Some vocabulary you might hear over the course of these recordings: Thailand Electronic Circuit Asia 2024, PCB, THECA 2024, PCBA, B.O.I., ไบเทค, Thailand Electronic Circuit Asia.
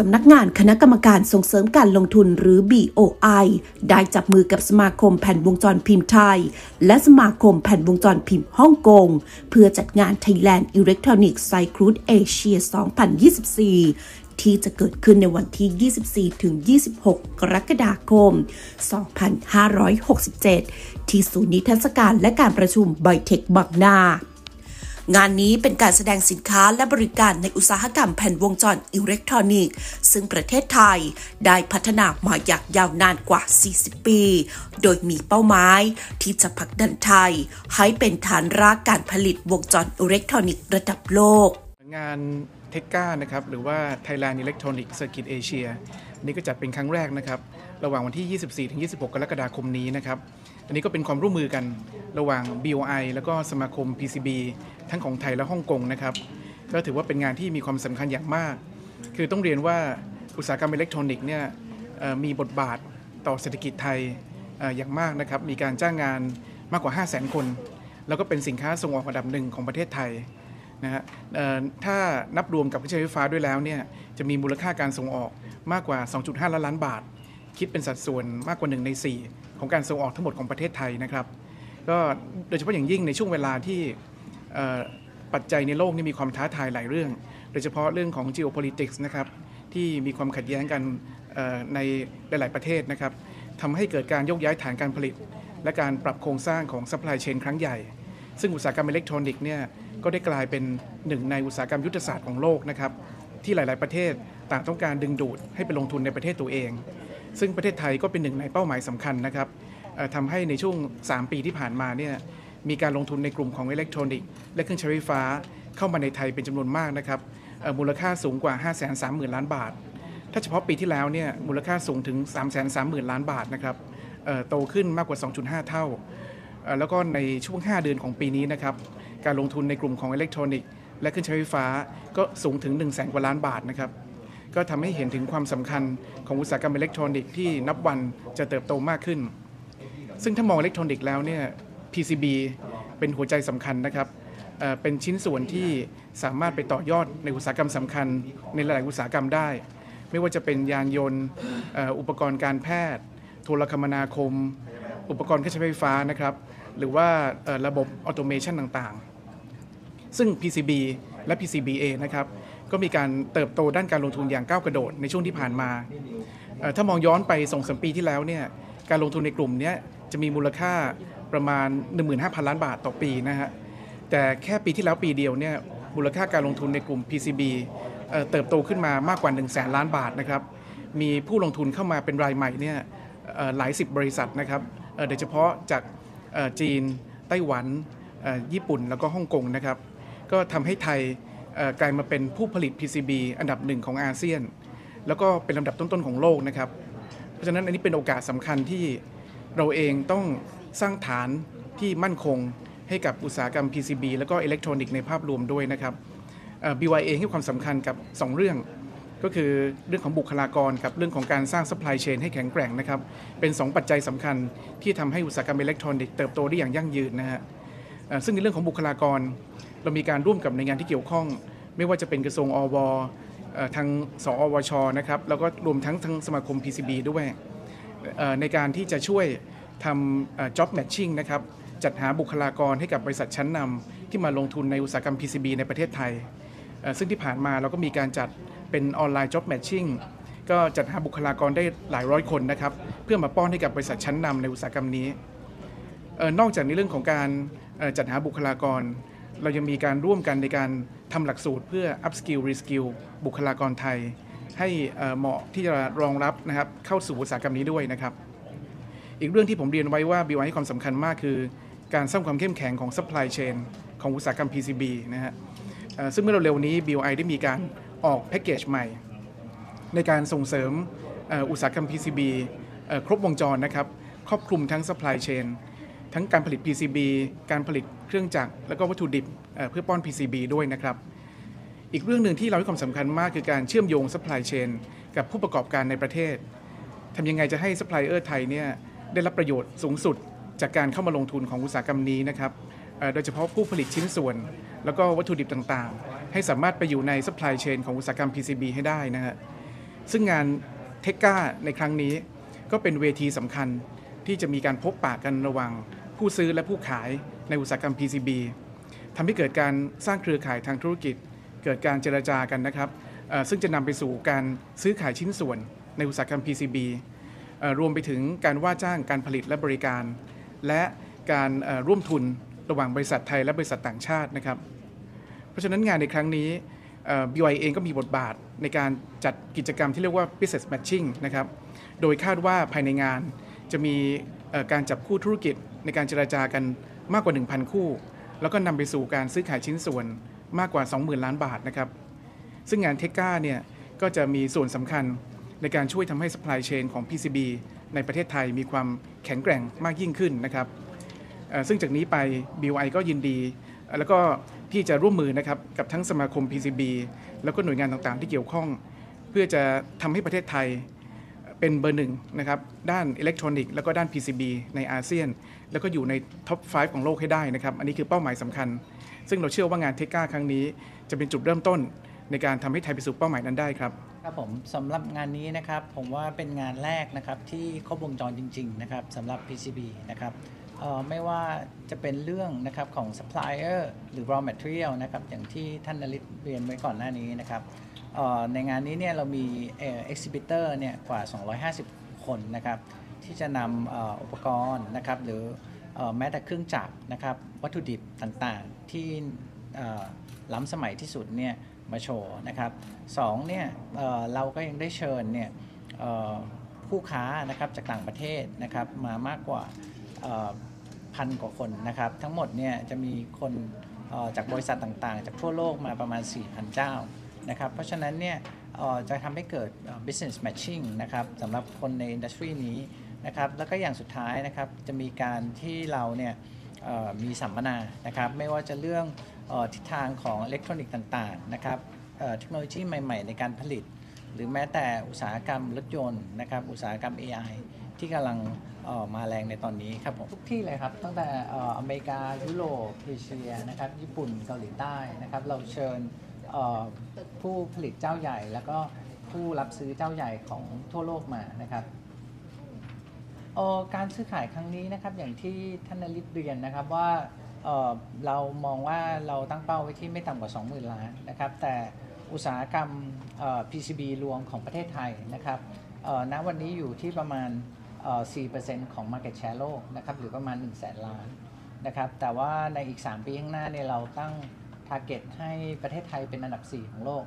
สำนักงานคณะกรรมการส่งเสริมการลงทุนหรือ B.O.I. ได้จับมือกับสมาคมแผ่นวงจรพิมพ์ไทยและสมาคมแผ่นวงจรพิมพ์ฮ่องกงเพื่อจัดงาน Thailand Electronic Circuit Asia 2024ที่จะเกิดขึ้นในวันที่ 24-26 กรกฎาคม 2567 ที่ศูนย์นิทรรศการและการประชุมไบเทคบางนางานนี้เป็นการแสดงสินค้าและบริการในอุตสาหกรรมแผ่นวงจรอิเล็กทรอนิกส์ซึ่งประเทศไทยได้พัฒนามาอย่างยาวนานกว่า 40 ปีโดยมีเป้าหมายที่จะผลักดันไทยให้เป็นฐานรากการผลิตวงจรอิเล็กทรอนิกส์ระดับโลกงานTHECA นะครับหรือว่า Thailand Electronic Circuit Asia นี่ก็จัดเป็นครั้งแรกนะครับระหว่างวันที่ 24-26 กรกฎาคมนี้นะครับอันนี้ก็เป็นความร่วมมือกันระหว่าง B.O.I. แล้วก็สมาคม PCB ทั้งของไทยและฮ่องกงนะครับก็ถือว่าเป็นงานที่มีความสำคัญอย่างมากคือต้องเรียนว่าอุตสาหกรรมอิเล็กทรอนิกส์เนี่ยมีบทบาทต่อเศรษฐกิจไทยอย่างมากนะครับมีการจ้างงานมากกว่า 500,000 คนแล้วก็เป็นสินค้าส่งออกระดับหนึ่งของประเทศไทยนะฮะถ้านับรวมกับเครื่องใช้ไฟฟ้าด้วยแล้วเนี่ยจะมีมูลค่าการส่งออกมากกว่า 2.5 ล้านล้านบาทคิดเป็นสัดส่วนมากกว่า1ใน4ของการส่งออกทั้งหมดของประเทศไทยนะครับก็โดยเฉพาะอย่างยิ่งในช่วงเวลาที่ปัจจัยในโลกนี่มีความท้าทายหลายเรื่องโดยเฉพาะเรื่องของ geopolitics นะครับที่มีความขัดแย้งกันในหลายๆประเทศนะครับทำให้เกิดการยกย้ายฐานการผลิตและการปรับโครงสร้างของ supply chain ครั้งใหญ่ซึ่งอุตสาหกรรมอิเล็กทรอนิกส์เนี่ยก็ได้กลายเป็นหนึ่งในอุตสาหกรรมยุทธศาสตร์ของโลกนะครับที่หลายๆประเทศต่างต้องการดึงดูดให้ไปลงทุนในประเทศตัวเองซึ่งประเทศไทยก็เป็นหนึ่งในเป้าหมายสำคัญนะครับทำให้ในช่วง3ปีที่ผ่านมาเนี่ยมีการลงทุนในกลุ่มของอิเล็กทรอนิกส์และเครื่องใช้ไฟฟ้าเข้ามาในไทยเป็นจำนวนมากนะครับมูลค่าสูงกว่า 530,000 ล้านบาทถ้าเฉพาะปีที่แล้วเนี่ยมูลค่าสูงถึง 330,000 ล้านบาทนะครับโตขึ้นมากกว่า 2.5 เท่าแล้วก็ในช่วง5เดือนของปีนี้นะครับการลงทุนในกลุ่มของอิเล็กทรอนิกส์และเครื่องใช้ไฟฟ้าก็สูงถึง 100,000 กว่าล้านบาทนะครับก็ทำให้เห็นถึงความสำคัญของอุตสาหกรรมอิเล็กทรอนิกส์ที่นับวันจะเติบโตมากขึ้นซึ่งถ้ามองอิเล็กทรอนิกส์แล้วเนี่ย PCB เป็นหัวใจสำคัญนะครับเป็นชิ้นส่วนที่สามารถไปต่อยอดในอุตสาหกรรมสำคัญในหลายอุตสาหกรรมได้ไม่ว่าจะเป็นยานยนต์อุปกรณ์การแพทย์โทรคมนาคมอุปกรณ์เครื่องใช้ไฟฟ้านะครับหรือว่าระบบออโตเมชันต่างๆซึ่ง PCB และ PCBA นะครับก็มีการเติบโตด้านการลงทุนอย่างก้าวกระโดดในช่วงที่ผ่านมาถ้ามองย้อนไป 2-3 ปีที่แล้วเนี่ยการลงทุนในกลุ่มนี้จะมีมูลค่าประมาณ 15,000 ล้านบาทต่อปีนะฮะแต่แค่ปีที่แล้วปีเดียวเนี่ยมูลค่าการลงทุนในกลุ่ม PCB เติบโตขึ้นมามากกว่า 100,000 ล้านบาทนะครับมีผู้ลงทุนเข้ามาเป็นรายใหม่เนี่ยหลายสิบบริษัทนะครับโดยเฉพาะจากจีนไต้หวันญี่ปุ่นแล้วก็ฮ่องกงนะครับก็ทำให้ไทยกลายมาเป็นผู้ผลิต PCB อันดับหนึ่งของอาเซียนแล้วก็เป็นลำดับต้นๆของโลกนะครับเพราะฉะนั้นอันนี้เป็นโอกาสสำคัญที่เราเองต้องสร้างฐานที่มั่นคงให้กับอุตสาหกรรม PCB แล้วก็อิเล็กทรอนิกส์ในภาพรวมด้วยนะครับ B.O.I. เองให้ความสำคัญกับ2เรื่องก็คือเรื่องของบุคลากรกับเรื่องของการสร้าง supply chain ให้แข็งแกร่งนะครับเป็น2ปัจจัยสำคัญที่ทำให้อุตสาหกรรมอิเล็กทรอนิกส์เติบโตได้อย่างยั่งยืนนะฮะซึ่งในเรื่องของบุคลากรเรามีการร่วมกับหน่วยงานที่เกี่ยวข้องไม่ว่าจะเป็นกระทรวงอว.ทางสอวช.นะครับแล้วก็รวมทั้งสมาคม PCB ด้วยในการที่จะช่วยทำ job matching นะครับจัดหาบุคลากรให้กับบริษัทชั้นนำที่มาลงทุนในอุตสาหกรรม PCB ในประเทศไทยซึ่งที่ผ่านมาเราก็มีการจัดเป็นออนไลน์ job matching ก็จัดหาบุคลากรได้หลายร้อยคนนะครับเพื่อมาป้อนให้กับบริษัทชั้นนำในอุตสาหกรรมนี้นอกจากในเรื่องของการจัดหาบุคลากรเรายังมีการร่วมกันในการทำหลักสูตรเพื่อ upskill reskill บุคลากรไทยให้เหมาะที่จะรองรับนะครับเข้าสู่อุตสาหกรรมนี้ด้วยนะครับอีกเรื่องที่ผมเรียนไว้ว่า B.O.I. ให้ความสำคัญมากคือการสร้างความเข้มแข็งของ supply chain ของอุตสาหกรรม PCB นะฮะซึ่งเมื่อเร็วๆนี้ B.O.I. ได้มีการออกแพ็กเกจใหม่ในการส่งเสริมอุตสาหกรรม PCB ครบวงจรนะครับครอบคลุมทั้ง supply chain ทั้งการผลิต PCB การผลิตเครื่องจักรและก็วัตถุดิบเพื่อป้อน PCB ด้วยนะครับอีกเรื่องหนึ่งที่เราให้ความสำคัญมากคือการเชื่อมโยง supply chain กับผู้ประกอบการในประเทศทำยังไงจะให้ supplier ไทยเนี่ยได้รับประโยชน์สูงสุดจากการเข้ามาลงทุนของอุตสาหกรรมนี้นะครับโดยเฉพาะผู้ผลิตชิ้นส่วนแล้วก็วัตถุดิบต่างๆให้สามารถไปอยู่ใน supply chain ของอุตสาหกรรม PCB ให้ได้นะฮะ ซึ่งงาน THECA ในครั้งนี้ก็เป็นเวทีสำคัญที่จะมีการพบปะกันระหว่างผู้ซื้อและผู้ขายในอุตสาหกรรม PCB ทำให้เกิดการสร้างเครือข่ายทางธุรกิจเกิดการเจรจากันนะครับซึ่งจะนำไปสู่การซื้อขายชิ้นส่วนในอุตสาหกรรม PCB รวมไปถึงการว่าจ้างการผลิตและบริการและการร่วมทุนระหว่างบริษัทไทยและบริษัทต่างชาตินะครับเพราะฉะนั้นงานในครั้งนี้ B.O.I. เองก็มีบทบาทในการจัดกิจกรรมที่เรียกว่า Business Matching นะครับโดยคาดว่าภายในงานจะมีการจับคู่ธุรกิจในการเจรจากันมากกว่า 1,000 คู่แล้วก็นำไปสู่การซื้อขายชิ้นส่วนมากกว่า 20,000 ล้านบาทนะครับซึ่งงาน THECA เนี่ยก็จะมีส่วนสำคัญในการช่วยทำให้ supply chain ของ PCB ในประเทศไทยมีความแข็งแกร่งมากยิ่งขึ้นนะครับซึ่งจากนี้ไป B.O.I. ก็ยินดีแล้วก็ที่จะร่วมมือนะครับกับทั้งสมาคม PCB แล้วก็หน่วยงานต่างๆที่เกี่ยวข้องเพื่อจะทำให้ประเทศไทยเป็นเบอร์หนึ่งนะครับด้านอิเล็กทรอนิกส์แล้วก็ด้าน PCB ในอาเซียนแล้วก็อยู่ในท็อป 5 ของโลกให้ได้นะครับอันนี้คือเป้าหมายสำคัญซึ่งเราเชื่อว่างาน THECA ครั้งนี้จะเป็นจุดเริ่มต้นในการทำให้ไทยไปสู่เป้าหมายนั้นได้ครับครับผมสำหรับงานนี้นะครับผมว่าเป็นงานแรกนะครับที่ครบวงจรจริงๆนะครับสำหรับ PCB นะครับไม่ว่าจะเป็นเรื่องนะครับของ supplier หรือ raw material นะครับอย่างที่ท่านนฤทธิ์เรียนไว้ก่อนหน้านี้นะครับในงานนี้เนี่ยเรามี exhibitor เนี่ยกว่า250 คนนะครับที่จะนำอุปกรณ์นะครับหรือแม้แต่เครื่องจักรนะครับวัตถุดิบต่างๆที่ล้ำสมัยที่สุดเนี่ยมาโชว์นะครับ2เนี่ยเราก็ยังได้เชิญเนี่ยผู้ค้านะครับจากต่างประเทศนะครับมามากกว่า1,000 กว่าคนนะครับทั้งหมดเนี่ยจะมีคนจากบริษัทต่างๆจากทั่วโลกมาประมาณ 4,000 เจ้านะครับเพราะฉะนั้นเนี่ยจะทำให้เกิด business matching นะครับสำหรับคนในอินดัสทรีนี้นะครับแล้วก็อย่างสุดท้ายนะครับจะมีการที่เราเนี่ยมีสัมมนานะครับไม่ว่าจะเรื่องทิศทางของอิเล็กทรอนิกส์ต่างๆนะครับเทคโนโลยีใหม่ๆในการผลิตหรือแม้แต่อุตสาหกรรมรถยนต์นะครับอุตสาหกรรม AI ที่กำลังมาแรงในตอนนี้ครับผมทุกที่เลยครับตั้งแต่อเมริกายุโรปเอเชียนะครับญี่ปุ่นเกาหลีใต้นะครับเราเชิญผู้ผลิตเจ้าใหญ่แล้วก็ผู้รับซื้อเจ้าใหญ่ของทั่วโลกมานะครับการซื้อขายครั้งนี้นะครับอย่างที่ท่านนฤทธิ์เรียนนะครับว่าเรามองว่าเราตั้งเป้าไว้ที่ไม่ต่ำกว่า 20,000 ล้านนะครับแต่อุตสาหกรรม PCB รวมของประเทศไทยนะครับณวันนี้อยู่ที่ประมาณ 4% ของ Market Share โลกนะครับหรือประมาณ 100,000 ล้านนะครับแต่ว่าในอีก3 ปีข้างหน้าเนี่ยเราตั้ง target ให้ประเทศไทยเป็นอันดับ 4 ของโลก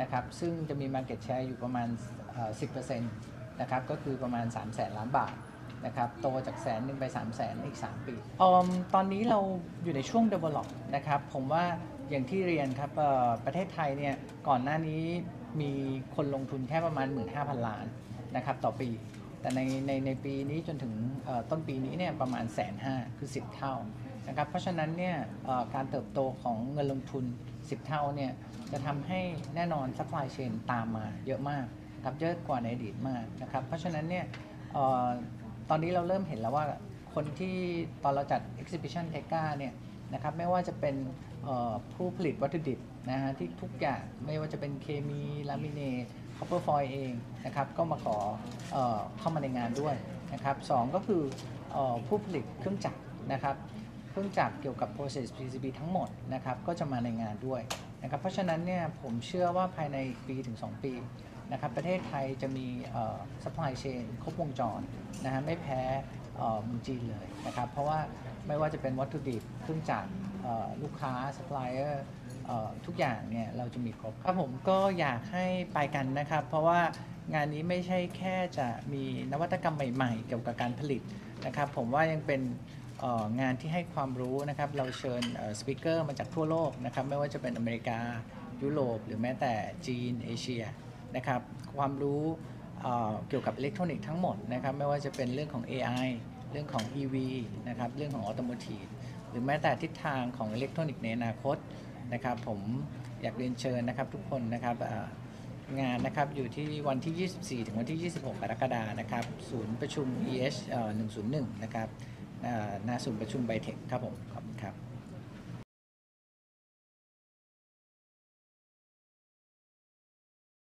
นะครับซึ่งจะมี Market Share อยู่ประมาณ 10% นะครับก็คือประมาณ 300,000 ล้านบาทนะครับโตจาก100,000 ไป 300,000 อีก3 ปีตอนนี้เราอยู่ในช่วง develop นะครับผมว่าอย่างที่เรียนครับประเทศไทยเนี่ยก่อนหน้านี้มีคนลงทุนแค่ประมาณ 15,000 ล้านนะครับต่อปีแต่ในปีนี้จนถึงต้นปีนี้เนี่ยประมาณ 150,000 คือ 10 เท่านะครับเพราะฉะนั้นเนี่ยการเติบโตของเงินลงทุน 10 เท่าเนี่ยจะทำให้แน่นอน supply chain ตามมาเยอะมากครับเยอะกว่าในอดีตมากนะครับเพราะฉะนั้นเนี่ยตอนนี้เราเริ่มเห็นแล้วว่าคนที่ตอนเราจัด Exhibition THECA เนี่ยนะครับไม่ว่าจะเป็นผู้ผลิตวัตถุดิบนะฮะที่ทุกอย่างไม่ว่าจะเป็นเคมีลามิเนตคอปเปอร์ฟอยล์เองนะครับก็มาขอเข้ามาในงานด้วยนะครับ2ก็คือผู้ผลิตเครื่องจักรนะครับเครื่องจักรเกี่ยวกับ process PCB ทั้งหมดนะครับก็จะมาในงานด้วยนะครับเพราะฉะนั้นเนี่ยผมเชื่อว่าภายในปีถึง2 ปีนะครับประเทศไทยจะมี supply chain ครบวงจรนะฮะไม่แพ้เมืองจีนเลยนะครับเพราะว่าไม่ว่าจะเป็นวัตถุดิบเครื่องจักรลูกค้า supplier ทุกอย่างเนี่ยเราจะมีครบครับผมก็อยากให้ไปกันนะครับเพราะว่างานนี้ไม่ใช่แค่จะมีนวัตกรรมใหม่ๆเกี่ยวกับการผลิตนะครับผมว่ายังเป็นงานที่ให้ความรู้นะครับเราเชิญสปีกเกอร์มาจากทั่วโลกนะครับไม่ว่าจะเป็นอเมริกายุโรปหรือแม้แต่จีนเอเชียนะครับความรู้เกี่ยวกับอิเล็กทรอนิกส์ทั้งหมดนะครับไม่ว่าจะเป็นเรื่องของ AI เรื่องของ EV นะครับเรื่องของออโตโมทีฟหรือแม้แต่ทิศทางของอิเล็กทรอนิกส์ในอนาคตนะครับผมอยากเรียนเชิญนะครับทุกคนนะครับงานนะครับอยู่ที่วันที่ 24 ถึงวันที่ 26 กรกฎาคมนะครับศูนย์ประชุม EH 101 นะครับณศูนย์ประชุมไบเทคครับผม